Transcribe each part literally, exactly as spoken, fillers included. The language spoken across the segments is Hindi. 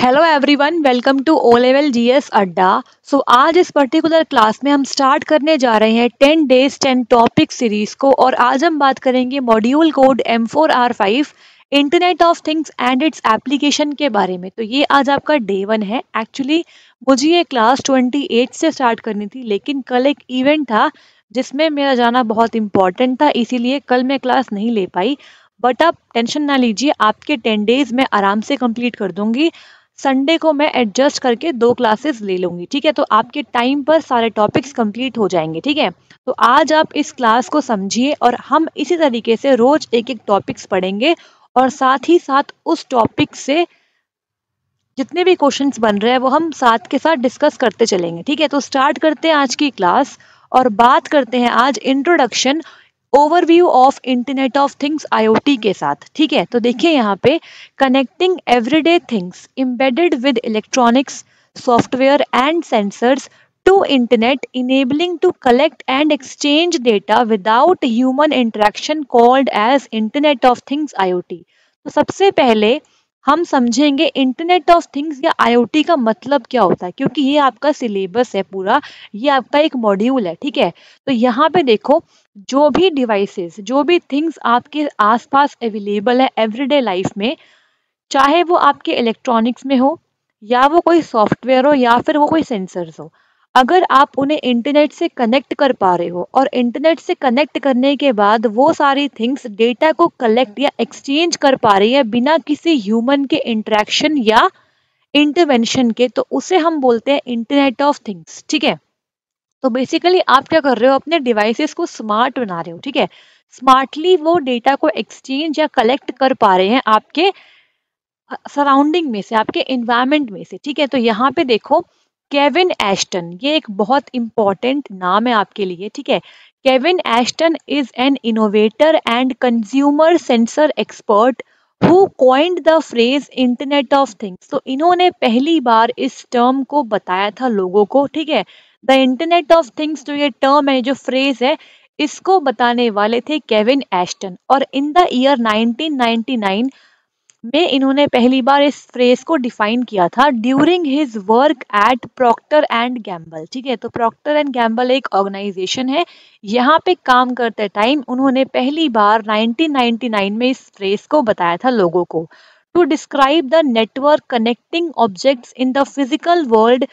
Hello everyone, welcome to O level GS अड्डा। सो आज इस पर्टिकुलर क्लास में हम स्टार्ट करने जा रहे हैं ten days ten topic series को, और आज हम बात करेंगे module code M four R five internet of things and its application के बारे में। तो ये आज आपका डे वन है। एक्चुअली मुझे ये क्लास अट्ठाईस से स्टार्ट करनी थी, लेकिन कल एक इवेंट था जिसमें मेरा जाना बहुत इंपॉर्टेंट था, इसीलिए कल मैं क्लास नहीं ले पाई। बट आप टेंशन ना लीजिए, आपके टेन डेज में आराम से कंप्लीट कर दूंगी। संडे को मैं एडजस्ट करके दो क्लासेस ले लूँगी, ठीक है। तो आपके टाइम पर सारे टॉपिक्स कंप्लीट हो जाएंगे, ठीक है। तो आज आप इस क्लास को समझिए, और हम इसी तरीके से रोज एक एक टॉपिक्स पढ़ेंगे, और साथ ही साथ उस टॉपिक से जितने भी क्वेश्चंस बन रहे हैं वो हम साथ के साथ डिस्कस करते चलेंगे, ठीक है। तो स्टार्ट करते हैं आज की क्लास, और बात करते हैं आज introduction overview of internet of things I O T के साथ, ठीक है। तो देखिए यहाँ पे connecting everyday things embedded with electronics, software and sensors to internet, enabling to collect and exchange data without human interaction, called as internet of things I O T. तो सबसे पहले हम समझेंगे इंटरनेट ऑफ थिंग्स या आई ओ टी का मतलब क्या होता है, क्योंकि ये आपका सिलेबस है पूरा, ये आपका एक मॉड्यूल है, ठीक है। तो यहाँ पे देखो, जो भी डिवाइसेस, जो भी थिंग्स आपके आसपास अवेलेबल है एवरीडे लाइफ में, चाहे वो आपके इलेक्ट्रॉनिक्स में हो, या वो कोई सॉफ्टवेयर हो, या फिर वो कोई सेंसर्स हो, अगर आप उन्हें इंटरनेट से कनेक्ट कर पा रहे हो, और इंटरनेट से कनेक्ट करने के बाद वो सारी थिंग्स डेटा को कलेक्ट या एक्सचेंज कर पा रही है बिना किसी ह्यूमन के इंटरेक्शन या इंटरवेंशन के, तो उसे हम बोलते हैं इंटरनेट ऑफ थिंग्स, ठीक है। तो बेसिकली आप क्या कर रहे हो, अपने डिवाइसेस को स्मार्ट बना रहे हो, ठीक है। स्मार्टली वो डेटा को एक्सचेंज या कलेक्ट कर पा रहे हैं आपके सराउंडिंग में से, आपके एनवायरमेंट में से, ठीक है। तो यहाँ पे देखो केविन एश्टन, ये एक बहुत इंपॉर्टेंट नाम है आपके लिए, ठीक है। Kevin Ashton is an innovator and consumer sensor expert who coined the phrase internet of things. तो इन्होंने पहली बार इस टर्म को बताया था लोगों को, ठीक है। द इंटरनेट ऑफ थिंग्स जो ये टर्म है, जो फ्रेज है, इसको बताने वाले थे केविन एश्टन, और in the year nineteen ninety nine में इन्होंने पहली बार इस फ्रेज को डिफाइन किया था during his work at Procter and Gamble, ठीक है। तो प्रॉक्टर एंड गैम्बल एक ऑर्गेनाइजेशन है, यहाँ पे काम करते टाइम उन्होंने पहली बार नाइनटीन नाइंटी नाइन में इस फ्रेज को बताया था लोगों को। To describe the network connecting objects in the physical world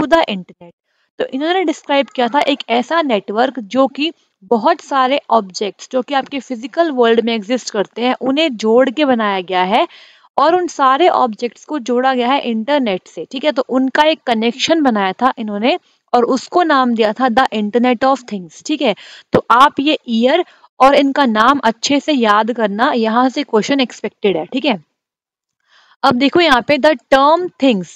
to the internet. तो इन्होंने डिस्क्राइब किया था एक ऐसा नेटवर्क जो कि बहुत सारे ऑब्जेक्ट्स जो कि आपके फिजिकल वर्ल्ड में एग्जिस्ट करते हैं उन्हें जोड़ के बनाया गया है, और उन सारे ऑब्जेक्ट्स को जोड़ा गया है इंटरनेट से, ठीक है। तो उनका एक कनेक्शन बनाया था इन्होंने, और उसको नाम दिया था द इंटरनेट ऑफ थिंग्स, ठीक है। तो आप ये ईयर और इनका नाम अच्छे से याद करना, यहाँ से क्वेश्चन एक्सपेक्टेड है, ठीक है। अब देखो यहाँ पे the term things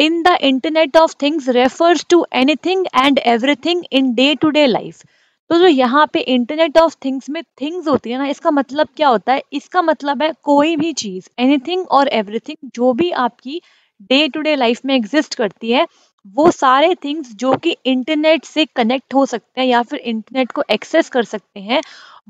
in the internet of things refers to anything and everything in day to day life. तो जो यहाँ पे इंटरनेट ऑफ थिंग्स में थिंग्स होती है ना, इसका मतलब क्या होता है, इसका मतलब है कोई भी चीज़, एनीथिंग और एवरीथिंग, जो भी आपकी डे टू डे लाइफ में एग्जिस्ट करती है, वो सारे थिंग्स जो कि इंटरनेट से कनेक्ट हो सकते हैं या फिर इंटरनेट को एक्सेस कर सकते हैं,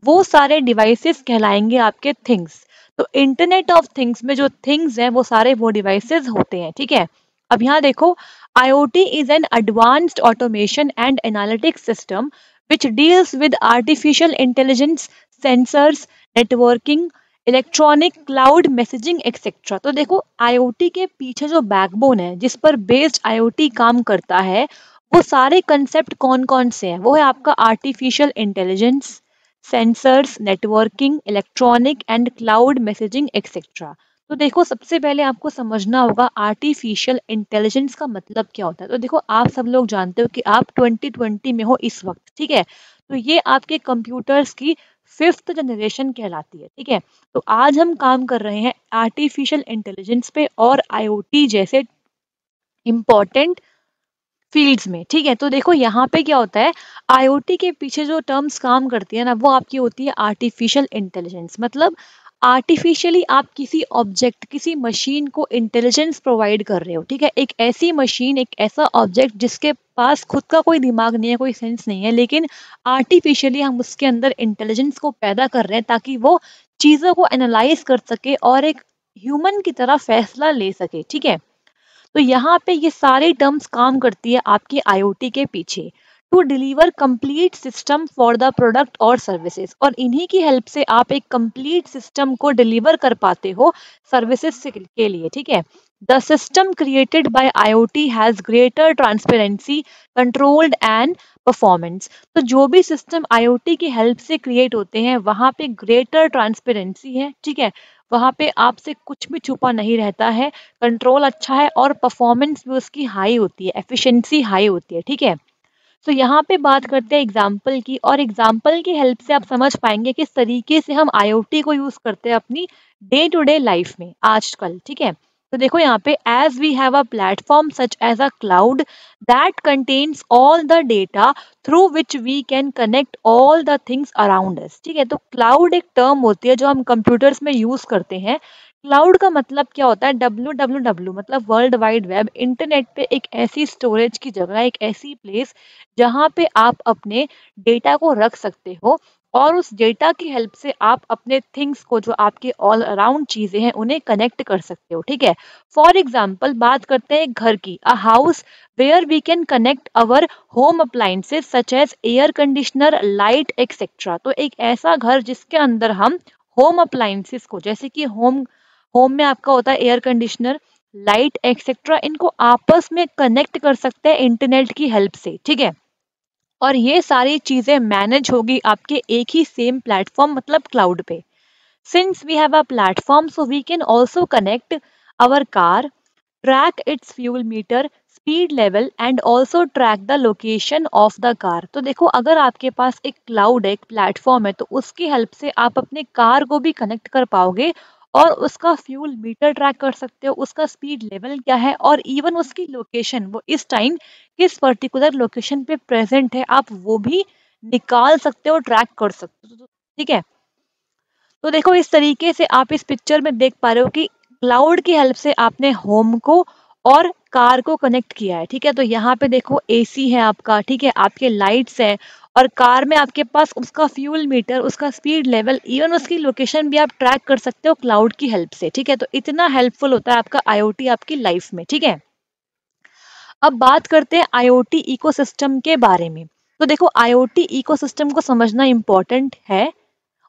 वो सारे डिवाइसेस कहलाएंगे आपके थिंग्स। तो इंटरनेट ऑफ थिंग्स में जो थिंग्स हैं वो सारे वो डिवाइसेस होते हैं, ठीक है। अब यहाँ देखो I O T is an advanced automation and analytics system which deals with artificial intelligence, sensors, networking, electronic, cloud messaging, et cetera। तो देखो आई ओ टी के पीछे जो बैकबोन है, जिस पर बेस्ड आई ओ टी काम करता है, वो सारे कंसेप्ट कौन कौन से हैं, वो है आपका artificial intelligence, sensors, networking, electronic and cloud messaging, et cetera। तो देखो सबसे पहले आपको समझना होगा आर्टिफिशियल इंटेलिजेंस का मतलब क्या होता है। तो देखो आप सब लोग जानते हो कि आप ट्वेंटी ट्वेंटी में हो इस वक्त, ठीक है। तो ये आपके कंप्यूटर्स की फिफ्थ जनरेशन कहलाती है, ठीक है। तो आज हम काम कर रहे हैं आर्टिफिशियल इंटेलिजेंस पे और आई ओ टी जैसे इम्पोर्टेंट फील्ड्स में, ठीक है। तो देखो यहाँ पे क्या होता है, आई ओ टी के पीछे जो टर्म्स काम करती है ना, वो आपकी होती है आर्टिफिशियल इंटेलिजेंस, मतलब आर्टिफिशियली आप किसी ऑब्जेक्ट, किसी मशीन को इंटेलिजेंस प्रोवाइड कर रहे हो, ठीक है। एक ऐसी मशीन, एक ऐसा ऑब्जेक्ट जिसके पास खुद का कोई दिमाग नहीं है, कोई सेंस नहीं है, लेकिन आर्टिफिशियली हम उसके अंदर इंटेलिजेंस को पैदा कर रहे हैं ताकि वो चीज़ों को एनालाइज कर सके और एक ह्यूमन की तरह फैसला ले सके, ठीक है। तो यहाँ पे ये सारे टर्म्स काम करती है आपकी आईओटी के पीछे, to deliver complete system for the product और सर्विसेज, और इन्हीं की हेल्प से आप एक कंप्लीट सिस्टम को डिलीवर कर पाते हो सर्विसेज के लिए, ठीक है। The system created by IOT has greater transparency, controlled and performance. तो जो भी सिस्टम आईओटी की हेल्प से क्रिएट होते हैं वहाँ पे ग्रेटर ट्रांसपेरेंसी है, ठीक है, वहाँ पे आपसे कुछ भी छुपा नहीं रहता है, कंट्रोल अच्छा है और परफॉर्मेंस भी उसकी हाई होती है, एफिशिएंसी हाई होती है, ठीक है। तो so, यहाँ पे बात करते हैं एग्जाम्पल की, और एग्जाम्पल की हेल्प से आप समझ पाएंगे किस तरीके से हम आईओटी को यूज करते हैं अपनी डे टू डे लाइफ में आजकल, ठीक है। तो देखो यहाँ पे, as we have a platform such as a cloud that contains all the data through which we can connect all the things around us, ठीक है। तो क्लाउड एक टर्म होती है जो हम कंप्यूटर्स में यूज करते हैं। क्लाउड का मतलब क्या होता है? डब्ल्यू डब्ल्यू डब्ल्यू मतलब वर्ल्ड वाइड वेब, इंटरनेट पे एक ऐसी स्टोरेज की जगह, एक ऐसी प्लेस जहाँ पे आप अपने डेटा को रख सकते हो और उस डेटा की हेल्प से आप अपने थिंग्स को, जो आपके ऑल अराउंड चीज़ें हैं, उन्हें कनेक्ट कर सकते हो, ठीक है। फॉर एग्जाम्पल बात करते हैं घर की, a house where we can connect our home appliances such as air conditioner, light etcetera. तो एक ऐसा घर जिसके अंदर हम होम अप्लायंसेज को, जैसे कि होम होम में आपका होता है एयर कंडीशनर, लाइट एक्सेट्रा, इनको आपस में कनेक्ट कर सकते हैं इंटरनेट की हेल्प से, ठीक है। और ये सारी चीज़ें मैनेज होगी आपके एक ही सेम प्लेटफॉर्म, मतलब क्लाउड पे। Since we have a platform so we can also connect our car, track its fuel meter, speed level and also track the location of the car. तो देखो, अगर आपके पास एक क्लाउड है, एक प्लेटफॉर्म है, तो उसकी हेल्प से आप अपने कार को भी कनेक्ट कर पाओगे और उसका फ्यूल मीटर ट्रैक कर सकते हो, उसका स्पीड लेवल क्या है और इवन उसकी लोकेशन, वो इस टाइम किस पर्टिकुलर लोकेशन पे प्रेजेंट है, आप वो भी निकाल सकते हो, ट्रैक कर सकते हो, ठीक है। तो देखो, इस तरीके से आप इस पिक्चर में देख पा रहे हो कि क्लाउड की हेल्प से आपने होम को और कार को कनेक्ट किया है, ठीक है। तो यहाँ पे देखो, एसी है आपका, ठीक है, आपके लाइट्स है, और कार में आपके पास उसका फ्यूल मीटर, उसका स्पीड लेवल, इवन उसकी लोकेशन भी आप ट्रैक कर सकते हो क्लाउड की हेल्प से, ठीक है। तो इतना हेल्पफुल होता है आपका आईओटी आपकी लाइफ में, ठीक है। अब बात करते हैं आईओटी इकोसिस्टम के बारे में। तो देखो, आईओटी इकोसिस्टम को समझना इम्पोर्टेंट है।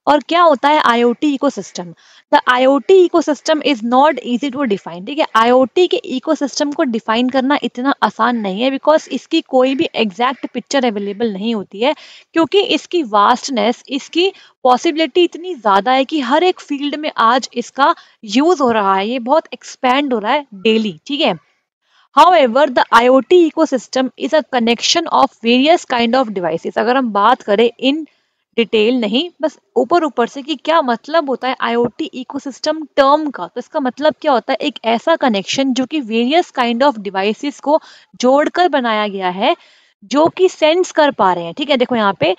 और क्या होता है IOT ecosystem? The IOT ecosystem is not easy to define, ठीक है। आईओटी के इकोसिस्टम को डिफाइन करना इतना आसान नहीं है, बिकॉज इसकी कोई भी एग्जैक्ट पिक्चर अवेलेबल नहीं होती है, क्योंकि इसकी वास्टनेस, इसकी पॉसिबिलिटी इतनी ज़्यादा है कि हर एक फील्ड में आज इसका यूज़ हो रहा है, ये बहुत एक्सपैंड हो रहा है डेली, ठीक है। However, the I O T ecosystem is a connection of various kind of devices. अगर हम बात करें इन डिटेल नहीं, बस ऊपर ऊपर से कि क्या मतलब होता है आईओटी इकोसिस्टम टर्म का, तो इसका मतलब क्या होता है, एक ऐसा कनेक्शन जो कि वेरियस काइंड ऑफ डिवाइसेस को जोड़कर बनाया गया है जो कि सेंस कर पा रहे हैं, ठीक है। देखो यहाँ पे,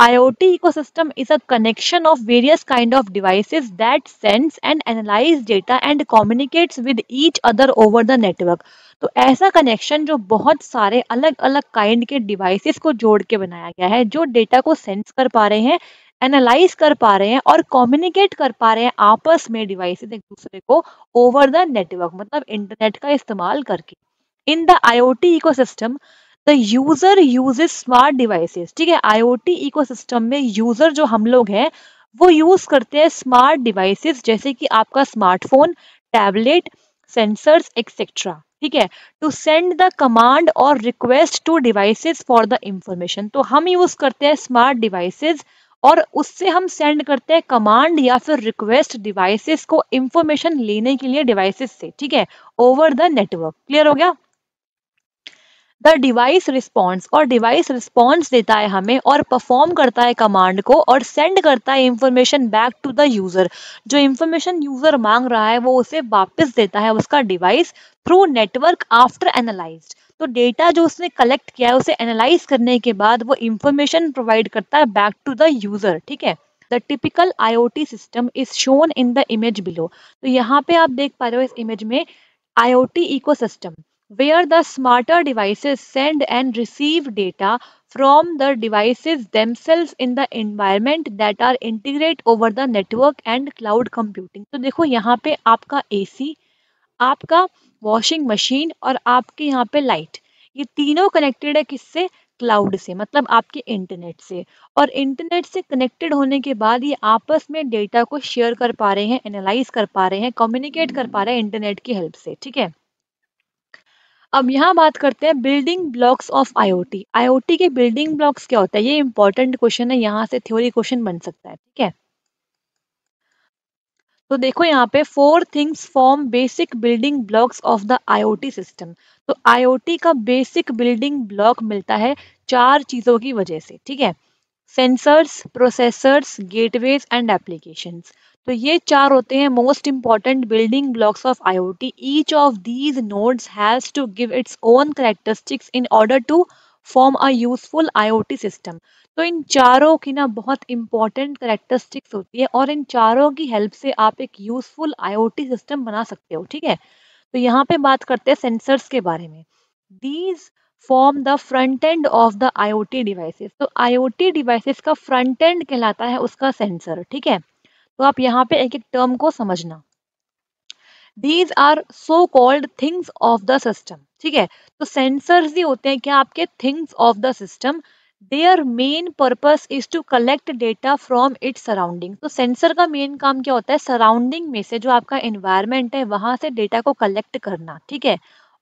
IOT ecosystem is a connection of various kind of devices that sense and analyse data and communicates with each other over the network. तो ऐसा कनेक्शन जो बहुत सारे अलग अलग काइंड के डिवाइसेस को जोड़ के बनाया गया है, जो डेटा को सेंस कर पा रहे हैं, एनालाइज कर पा रहे हैं और कम्युनिकेट कर पा रहे हैं आपस में डिवाइसेस एक दूसरे को ओवर द नेटवर्क, मतलब इंटरनेट का इस्तेमाल करके। In the IOT ecosystem the user uses smart devices, ठीक है। आईओटी इकोसिस्टम में यूजर, जो हम लोग हैं, वो यूज करते हैं स्मार्ट डिवाइसेस, जैसे कि आपका स्मार्टफोन, टैबलेट, सेंसर्स एक्सेट्रा, ठीक है, टू सेंड द कमांड और request to devices for the information. तो हम यूज करते हैं स्मार्ट डिवाइसेस और उससे हम सेंड करते हैं कमांड या फिर रिक्वेस्ट डिवाइसेस को इंफॉर्मेशन लेने के लिए डिवाइसेस से, ठीक है, ओवर द नेटवर्क। क्लियर हो गया? द डिवाइस रिस्पॉन्स, और डिवाइस रिस्पॉन्स देता है हमें और परफॉर्म करता है कमांड को और सेंड करता है information back to the user. जो इंफॉर्मेशन यूजर मांग रहा है वो उसे वापस देता है उसका device through network after analysed. तो डेटा जो उसने कलेक्ट किया है उसे एनालाइज करने के बाद वो इंफॉर्मेशन प्रोवाइड करता है बैक टू द यूजर, ठीक है। The typical IoT system is shown in the image below. तो यहाँ पे आप देख पा रहे हो इस इमेज में IoT ecosystem where the smarter devices send and receive data from the devices themselves in the environment that are integrated over the network and cloud computing। तो देखो यहाँ पे आपका A C, आपका वॉशिंग मशीन और आपके यहाँ पे लाइट, ये तीनों कनेक्टेड है किससे? क्लाउड से, मतलब आपके इंटरनेट से। और इंटरनेट से कनेक्टेड होने के बाद ये आपस में डेटा को शेयर कर पा रहे हैं, एनालाइज कर पा रहे हैं, कम्युनिकेट कर पा रहे हैं इंटरनेट की हेल्प से। ठीक है, अब यहाँ बात करते हैं building blocks of IoT. IoT के बिल्डिंग ब्लॉक्स क्या होता है? ये इंपॉर्टेंट क्वेश्चन है, यहाँ से थ्योरी क्वेश्चन बन सकता है। ठीक है, तो देखो यहाँ पे four things form basic building blocks of the IoT system. तो आईओटी का बेसिक बिल्डिंग ब्लॉक मिलता है चार चीजों की वजह से। ठीक है, sensors, processors, gateways and applications. तो ये चार होते हैं most important building blocks of IoT. Each of these nodes has to give its own characteristics in order to form a useful IoT system. तो इन चारों की ना बहुत इंपॉर्टेंट कैरेक्टरिस्टिक्स होती है और इन चारों की हेल्प से आप एक यूजफुल आईओटी सिस्टम बना सकते हो। ठीक है, तो यहाँ पे बात करते हैं सेंसर्स के बारे में। These form the front end of the IoT devices. तो आईओटी डिवाइसेस का फ्रंट एंड कहलाता है उसका सेंसर। ठीक है, तो आप यहाँ पे एक एक टर्म को समझना। These are so called things of the system. ठीक है, तो sensors ही होते हैं क्या? आपके things of the system. Their main purpose is to collect data from its surrounding. तो sensor का main काम क्या होता है? Surrounding में से जो आपका environment है वहां से data को collect करना। ठीक है,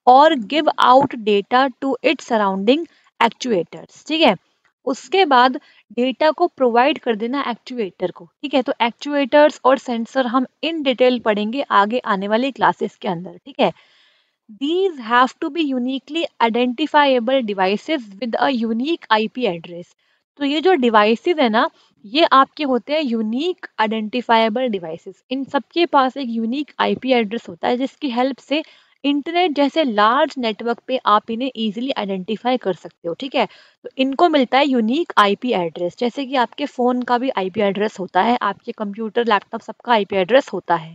और give out data to its surrounding actuators. ठीक है, उसके बाद डेटा को प्रोवाइड कर देना एक्चुएटर को। ठीक है, तो एक्चुएटर्स और सेंसर हम इन डिटेल पढ़ेंगे आगे आने वाले क्लासेस के अंदर। ठीक है, these have to be uniquely identifiable devices with a unique IP address. तो ये जो डिवाइसेस है ना, ये आपके होते हैं यूनिक आइडेंटिफाइएबल डिवाइसेस। इन सबके पास एक यूनिक आईपी एड्रेस होता है जिसकी हेल्प से इंटरनेट जैसे लार्ज नेटवर्क पे आप इन्हें इजीली आइडेंटिफाई कर सकते हो। ठीक है, तो इनको मिलता है यूनिक आईपी एड्रेस, जैसे कि आपके फ़ोन का भी आईपी एड्रेस होता है, आपके कंप्यूटर, लैपटॉप, सबका आईपी एड्रेस होता है।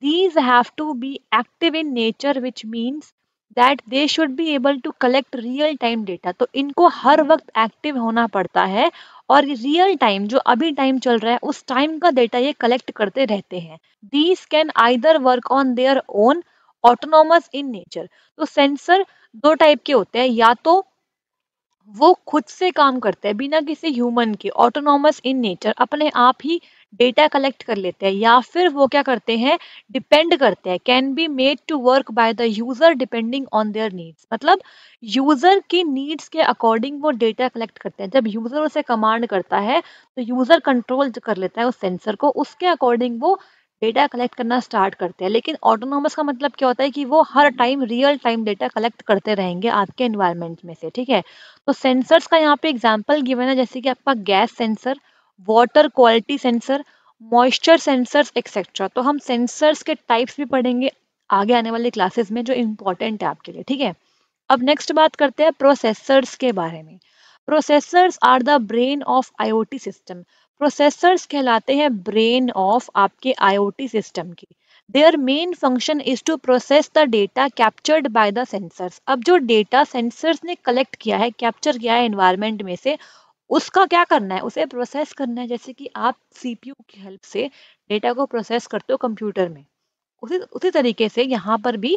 These have to be active in nature which means that they should be able to collect real time data. तो इनको हर वक्त एक्टिव होना पड़ता है और रियल टाइम, जो अभी टाइम चल रहा है उस टाइम का डेटा ये कलेक्ट करते रहते हैं। These can either work on their own, autonomous in nature. तो सेंसर दो टाइप के होते हैं, या तो वो खुद से काम करते हैं बिना किसी ह्यूमन के, ऑटोनॉमस इन नेचर, अपने आप ही डेटा कलेक्ट कर लेते हैं, या फिर वो क्या करते हैं, डिपेंड करते हैं, can be made to work by the user depending on their needs. मतलब यूजर की नीड्स के अकॉर्डिंग वो डेटा कलेक्ट करते हैं। जब यूजर उसे कमांड करता है तो यूजर कंट्रोल कर लेता है उस सेंसर को, उसके अकॉर्डिंग वो डेटा कलेक्ट करना स्टार्ट करते हैं। लेकिन ऑटोनॉमस का मतलब क्या होता है कि वो हर time real time data collect करते रहेंगे आपके एनवायरनमेंट में से। ठीक है, तो सेंसर्स का यहाँ पे एग्जांपल गिवन है, जैसे कि आपका gas sensor, water quality sensor, moisture sensors etcetera. तो हम सेंसर्स के टाइप्स भी पढ़ेंगे आगे आने वाले क्लासेस में, जो इम्पोर्टेंट है आपके लिए। ठीक है, अब नेक्स्ट बात करते हैं प्रोसेसर्स के बारे में। Processors are the brain of IoT system. Processors कहलाते हैं ब्रेन ऑफ आपके आईओटी सिस्टम की। Their main function is to process the data captured by the sensors. अब जो डेटा सेंसर्स ने कलेक्ट किया है, कैप्चर किया है एनवायरनमेंट में से, उसका क्या करना है? उसे प्रोसेस करना है, जैसे कि आप सीपीयू की हेल्प से डेटा को प्रोसेस करते हो कंप्यूटर में, उसी उसी तरीके से यहाँ पर भी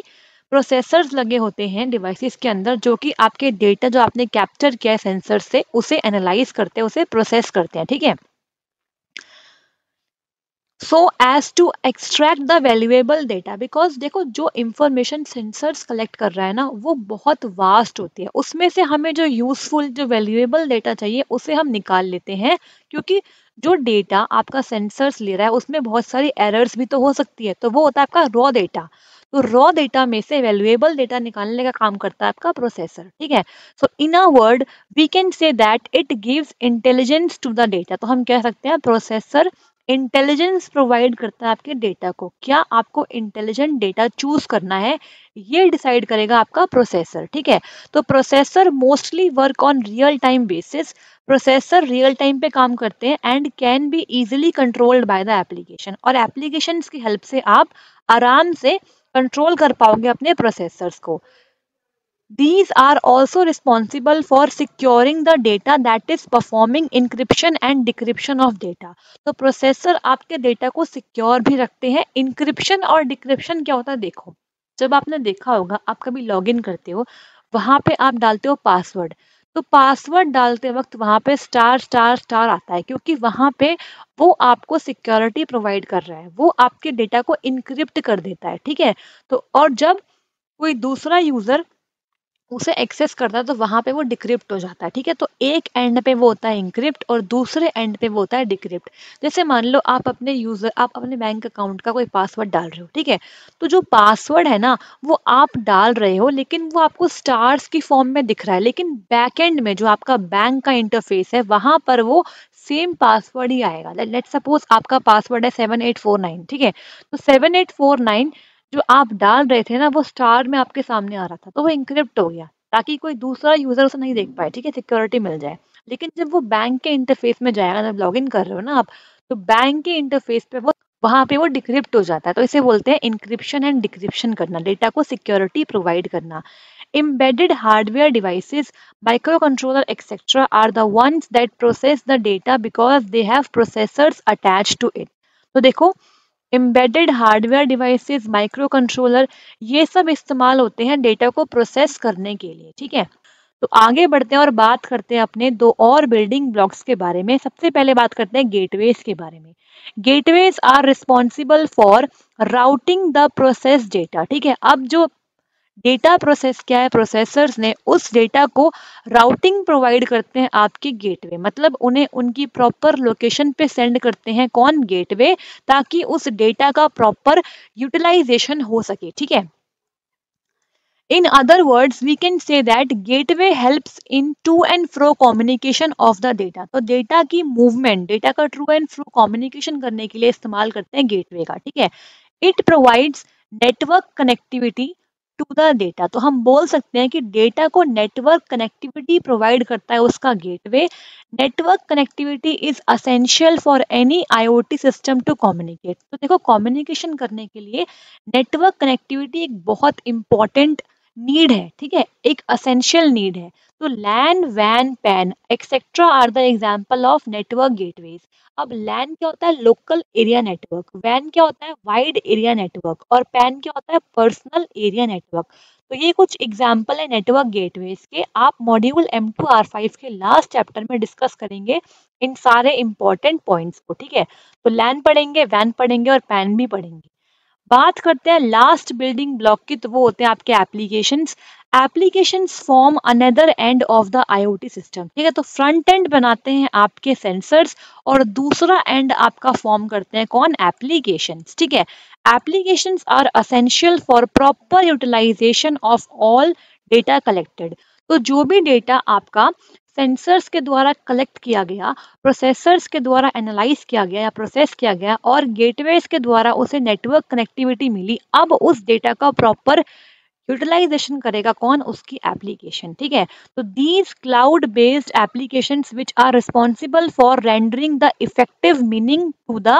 प्रोसेसर्स लगे होते हैं डिवाइसेस के अंदर, जो कि आपके डेटा जो आपने कैप्चर किया है सेंसर से, उसे एनालाइज करते हैं, उसे प्रोसेस करते हैं। ठीक है, so as to extract the valuable data, because देखो जो इंफॉर्मेशन सेंसर्स कलेक्ट कर रहा है ना, वो बहुत वास्ट होती है, उसमें से हमें जो यूजफुल, जो वैल्यूएबल डेटा चाहिए उसे हम निकाल लेते हैं, क्योंकि जो डेटा आपका सेंसर्स ले रहा है उसमें बहुत सारी एरर्स भी तो हो सकती है। तो वो होता है आपका रॉ डेटा। तो रॉ डेटा में से वैल्यूएबल डेटा निकालने का काम करता है आपका प्रोसेसर। ठीक है, so in a word we can say that it gives intelligence to the data. तो हम कह सकते हैं प्रोसेसर इंटेलिजेंस प्रोवाइड करता है आपके डेटा को। क्या आपको इंटेलिजेंट डेटा चूज करना है ये डिसाइड करेगा आपका प्रोसेसर। ठीक है, तो processor mostly work on real time basis. Processor real time पे काम करते हैं and can be easily controlled by the application. और एप्लीकेशंस की हेल्प से आप आराम से कंट्रोल कर पाओगे अपने प्रोसेसर्स को। These are also responsible for securing the data, that is performing encryption and decryption of data. तो प्रोसेसर आपके डेटा को सिक्योर भी रखते हैं। इंक्रिप्शन और डिक्रिप्शन क्या होता है देखो, जब आपने देखा होगा आप कभी लॉगिन करते हो, वहां पे आप डालते हो पासवर्ड, तो पासवर्ड डालते वक्त वहां पे स्टार स्टार स्टार आता है, क्योंकि वहां पे वो आपको सिक्योरिटी प्रोवाइड कर रहा है, वो आपके डेटा को इनक्रिप्ट कर देता है, ठीक है। तो और जब कोई दूसरा यूजर उसे एक्सेस करता है तो वहां पे वो डिक्रिप्ट हो जाता है, ठीक है। तो एक एंड पे वो होता है इंक्रिप्ट और दूसरे एंड पे वो होता है डिक्रिप्ट। जैसे मान लो आप अपने यूजर आप अपने बैंक अकाउंट का कोई पासवर्ड डाल रहे हो, ठीक है, तो जो पासवर्ड है ना वो आप डाल रहे हो, लेकिन वो आपको स्टार्स की फॉर्म में दिख रहा है, लेकिन बैक एंड में जो आपका बैंक का इंटरफेस है वहां पर वो सेम पासवर्ड ही आएगा। लेट सपोज आपका पासवर्ड है सेवन एट फोर नाइन, ठीक है, तो सेवन एट फोर नाइन जो आप डाल रहे थे ना वो स्टार में आपके सामने आ रहा था, तो वो इंक्रिप्ट हो गया ताकि कोई दूसरा यूजर उसे नहीं देख पाए, ठीक है, सिक्योरिटी मिल जाए। लेकिन जब वो बैंक के इंटरफेस में जाएगा, जब लॉगिन कर रहे हो ना आप, तो बैंक के इंटरफेस पे वो वहाँ पे वो डिक्रिप्ट हो जाता है। तो इसे बोलते हैं इंक्रिप्शन एंड डिक्रिप्शन करना, डेटा को सिक्योरिटी प्रोवाइड करना। Embedded hardware devices, microcontroller, et cetera are the ones that process the data because they have processors attached to it. तो देखो embedded hardware devices, microcontroller, ये सब इस्तेमाल होते हैं डेटा को प्रोसेस करने के लिए, ठीक है। तो आगे बढ़ते हैं और बात करते हैं अपने दो और बिल्डिंग ब्लॉक्स के बारे में। सबसे पहले बात करते हैं गेटवेज के बारे में। Gateways are responsible for routing the process data, ठीक है। अब जो डेटा प्रोसेस क्या है, प्रोसेसर्स ने उस डेटा को राउटिंग प्रोवाइड करते हैं आपके गेटवे, मतलब उन्हें उनकी प्रॉपर लोकेशन पे सेंड करते हैं कौन, गेटवे, ताकि उस डेटा का प्रॉपर यूटिलाइजेशन हो सके, ठीक है। In other words we can say that gateway helps in to and fro communication of the data. तो डेटा की मूवमेंट, डेटा का टू एंड फ्रो कम्युनिकेशन करने के लिए इस्तेमाल करते हैं गेटवे का, ठीक है। It provides network connectivity to the data, तो हम बोल सकते हैं कि डेटा को नेटवर्क कनेक्टिविटी प्रोवाइड करता है उसका gateway. Network connectivity is essential for any IoT system to communicate. तो देखो कम्युनिकेशन करने के लिए नेटवर्क कनेक्टिविटी एक बहुत इंपॉर्टेंट नीड है, ठीक है, एक असेंशियल नीड है। तो लैन, वैन, PAN etcetera are the example of network gateways. अब लैन क्या होता है, लोकल एरिया नेटवर्क, वैन क्या होता है, वाइड एरिया नेटवर्क, और पैन क्या होता है, पर्सनल एरिया नेटवर्क। तो ये कुछ एग्जाम्पल है नेटवर्क गेटवेज के। आप module M two R five के लास्ट चैप्टर में डिस्कस करेंगे इन सारे इंपॉर्टेंट पॉइंट्स को, ठीक है। तो लैन पढ़ेंगे, वैन पढ़ेंगे और पैन भी पढ़ेंगे। बात करते हैं लास्ट बिल्डिंग ब्लॉक की, तो वो होते हैं आपके applications. Applications form another end of the IoT system, ठीक है। तो फ्रंट एंड बनाते हैं आपके सेंसर्स और दूसरा एंड आपका फॉर्म करते हैं कौन, एप्लीकेशंस, ठीक है। Applications are essential for proper utilisation of all data collected. तो जो भी डेटा आपका सेंसर्स के द्वारा कलेक्ट किया गया, प्रोसेसर्स के द्वारा एनालाइज किया गया या प्रोसेस किया गया, और गेटवेज के द्वारा उसे नेटवर्क कनेक्टिविटी मिली, अब उस डेटा का प्रॉपर यूटिलाइजेशन करेगा कौन, उसकी एप्लीकेशन, ठीक है। तो these cloud based applications which are responsible for rendering the effective meaning to the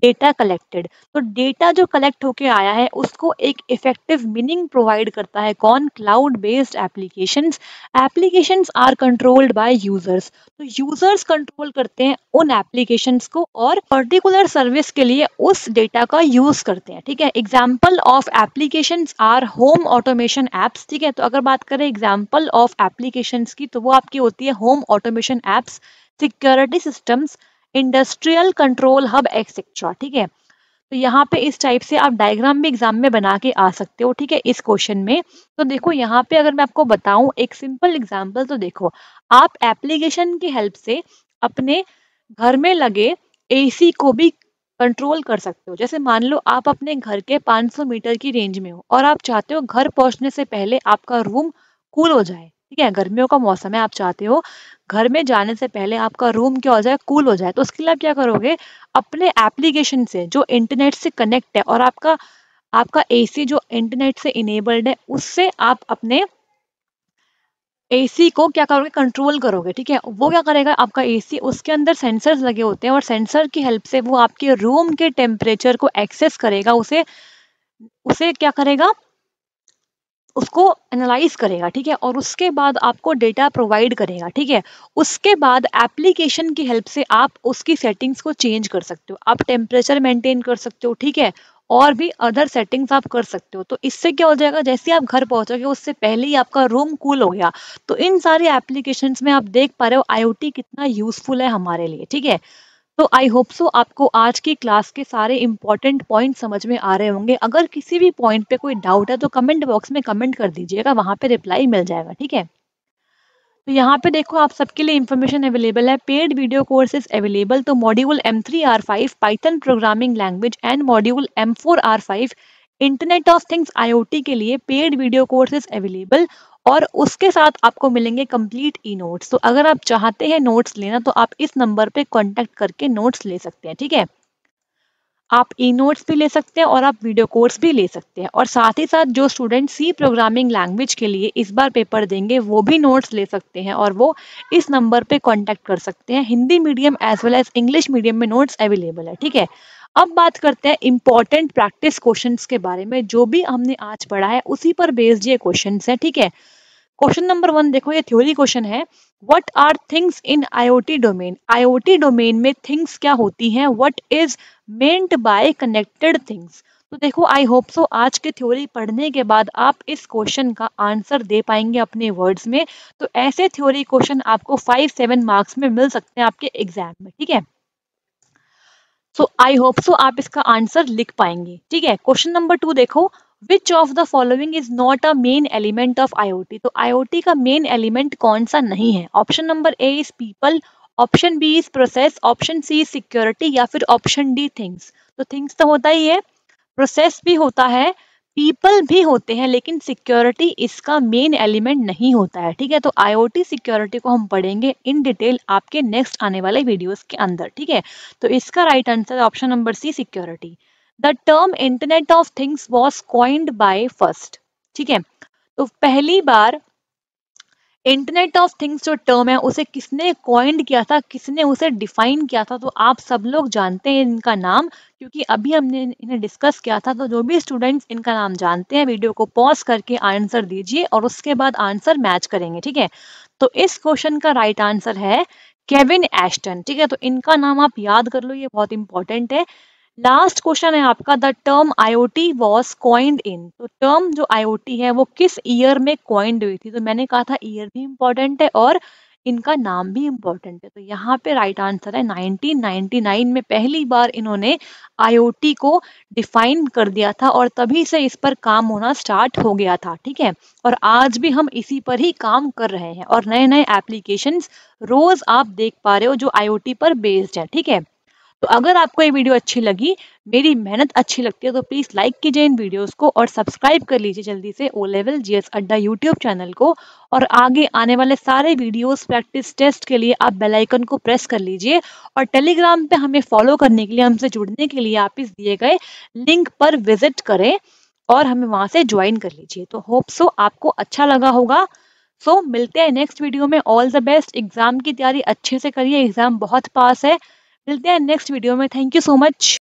data collected. तो डेटा जो कलेक्ट होके आया है उसको एक इफेक्टिव मीनिंग प्रोवाइड करता है कौन, cloud based applications. Applications are controlled by users, तो यूजर्स कंट्रोल करते हैं उन एप्लीकेशंस को और पर्टिकुलर सर्विस के लिए उस डेटा का यूज करते हैं, ठीक है। Example of applications are home automation apps, ठीक है। तो अगर बात करें एग्जाम्पल ऑफ एप्लीकेशंस की, तो वो आपकी होती है home automation apps, security systems, industrial control hub etcetera, ठीक है। तो यहाँ पे इस टाइप से आप डायग्राम भी एग्जाम में बना के आ सकते हो, ठीक है, इस क्वेश्चन में। तो देखो यहाँ पे अगर मैं आपको बताऊं एक सिंपल एग्जाम्पल, तो देखो आप एप्लीकेशन की हेल्प से अपने घर में लगे एसी को भी कंट्रोल कर सकते हो। जैसे मान लो आप अपने घर के पाँच सौ मीटर की रेंज में हो और आप चाहते हो घर पहुंचने से पहले आपका रूम कूल हो जाए, ठीक है, गर्मियों का मौसम है, आप चाहते हो घर में जाने से पहले आपका रूम क्या हो जाए, कूल हो जाए। तो उसके लिए आप क्या करोगे, अपने एप्लीकेशन से जो इंटरनेट से कनेक्ट है और आपका आपका एसी जो इंटरनेट से इनेबल्ड है, उससे आप अपने एसी को क्या करोगे, कंट्रोल करोगे, ठीक है। वो क्या करेगा, आपका एसी, उसके अंदर सेंसर्स लगे होते हैं और सेंसर की हेल्प से वो आपके रूम के टेम्परेचर को एक्सेस करेगा, उसे उसे क्या करेगा, उसको एनालाइज करेगा, ठीक है, और उसके बाद आपको डेटा प्रोवाइड करेगा, ठीक है। उसके बाद एप्लीकेशन की हेल्प से आप उसकी सेटिंग्स को चेंज कर सकते हो, आप टेम्परेचर मेंटेन कर सकते हो, ठीक है, और भी अदर सेटिंग्स आप कर सकते हो। तो इससे क्या हो जाएगा, जैसे आप घर पहुंचोगे उससे पहले ही आपका रूम कूल हो गया। तो इन सारी एप्लीकेशंस में आप देख पा रहे हो आईओटी कितना यूजफुल है हमारे लिए। ठीक है, तो आई होप सो आपको आज की क्लास के सारे इंपॉर्टेंट पॉइंट समझ में आ रहे होंगे। अगर किसी भी पॉइंट पे कोई डाउट है तो कमेंट बॉक्स में कमेंट कर दीजिएगा, वहां पे रिप्लाई मिल जाएगा। ठीक है, तो यहाँ पे देखो आप सबके लिए इन्फॉर्मेशन अवेलेबल है, पेड वीडियो कोर्सेज अवेलेबल। तो module M three R five Python programming language and module M four R five internet of things IoT के लिए पेड वीडियो कोर्सेज अवेलेबल, और उसके साथ आपको मिलेंगे कंप्लीट ई नोट्स। तो अगर आप चाहते हैं नोट्स लेना तो आप इस नंबर पे कॉन्टेक्ट करके नोट्स ले सकते हैं। ठीक है, आप ई नोट्स भी ले सकते हैं और आप वीडियो कोर्स भी ले सकते हैं, और साथ ही साथ जो स्टूडेंट सी प्रोग्रामिंग लैंग्वेज के लिए इस बार पेपर देंगे वो भी नोट्स ले सकते हैं, और वो इस नंबर पे कांटेक्ट कर सकते हैं। Hindi medium as well as English medium में नोट्स अवेलेबल है। ठीक है, अब बात करते हैं इंपॉर्टेंट प्रैक्टिस क्वेश्चंस के बारे में। जो भी हमने आज पढ़ा है उसी पर बेस्ड ये क्वेश्चंस हैं। ठीक है, क्वेश्चन नंबर वन देखो, ये थ्योरी क्वेश्चन है, what are things in IoT domain. IoT domain में थिंग्स क्या होती हैं, what is meant by connected things. तो देखो आई होप सो आज की थ्योरी पढ़ने के बाद आप इस क्वेश्चन का आंसर दे पाएंगे अपने वर्ड्स में। तो ऐसे थ्योरी क्वेश्चन आपको फाइव सेवन मार्क्स में मिल सकते हैं आपके एग्जाम में। ठीक है, सो आई होप सो आप इसका आंसर लिख पाएंगे। ठीक है, क्वेश्चन नंबर टू देखो, Which of the following is not a main element of I O T? तो I O T का main element कौन सा नहीं है। Option number A is people, option B is process, option C is security, या फिर ऑप्शन D things। तो things तो होता ही है, process भी होता है, people भी होते हैं, लेकिन security इसका main element नहीं होता है। ठीक है, तो I O T security को हम पढ़ेंगे in detail आपके next आने वाले videos के अंदर। ठीक है, तो इसका right answer option number C security। The term Internet of Things was coined by first। ठीक है, तो पहली बार इंटरनेट ऑफ थिंग्स जो टर्म है उसे किसने कॉइंड किया था, किसने उसे डिफाइन किया था, तो आप सब लोग जानते हैं इनका नाम, क्योंकि अभी हमने इन्हें डिस्कस किया था। तो जो भी स्टूडेंट्स इनका नाम जानते हैं वीडियो को पॉज करके आंसर दीजिए और उसके बाद आंसर मैच करेंगे। ठीक है, तो इस क्वेश्चन का राइट आंसर है केविन एश्टन। ठीक है, तो इनका नाम आप याद कर लो, ये बहुत इंपॉर्टेंट है। लास्ट क्वेश्चन है आपका, the term IoT was coined in. तो टर्म जो आईओटी है वो किस ईयर में कॉइंड हुई थी। तो मैंने कहा था ईयर भी इम्पोर्टेंट है और इनका नाम भी इम्पोर्टेंट है। तो यहाँ पे राइट आंसर है नाइनटीन नाइंटी नाइन में पहली बार इन्होंने आईओटी को डिफाइन कर दिया था, और तभी से इस पर काम होना स्टार्ट हो गया था। ठीक है, और आज भी हम इसी पर ही काम कर रहे हैं, और नए नए एप्लीकेशंस रोज आप देख पा रहे हो जो आईओटी पर बेस्ड है। ठीक है, तो अगर आपको ये वीडियो अच्छी लगी, मेरी मेहनत अच्छी लगती है, तो प्लीज़ लाइक कीजिए इन वीडियोस को और सब्सक्राइब कर लीजिए जल्दी से O level GS Adda YouTube channel को। और आगे आने वाले सारे वीडियोस प्रैक्टिस टेस्ट के लिए आप बेल आइकन को प्रेस कर लीजिए, और टेलीग्राम पे हमें फॉलो करने के लिए, हमसे जुड़ने के लिए आप इस दिए गए लिंक पर विजिट करें और हमें वहाँ से ज्वाइन कर लीजिए। तो होप सो आपको अच्छा लगा होगा। सो so, मिलते हैं नेक्स्ट वीडियो में। ऑल द बेस्ट, एग्जाम की तैयारी अच्छे से करिए, एग्जाम बहुत पास है। मिलते हैं नेक्स्ट वीडियो में। Thank you so much.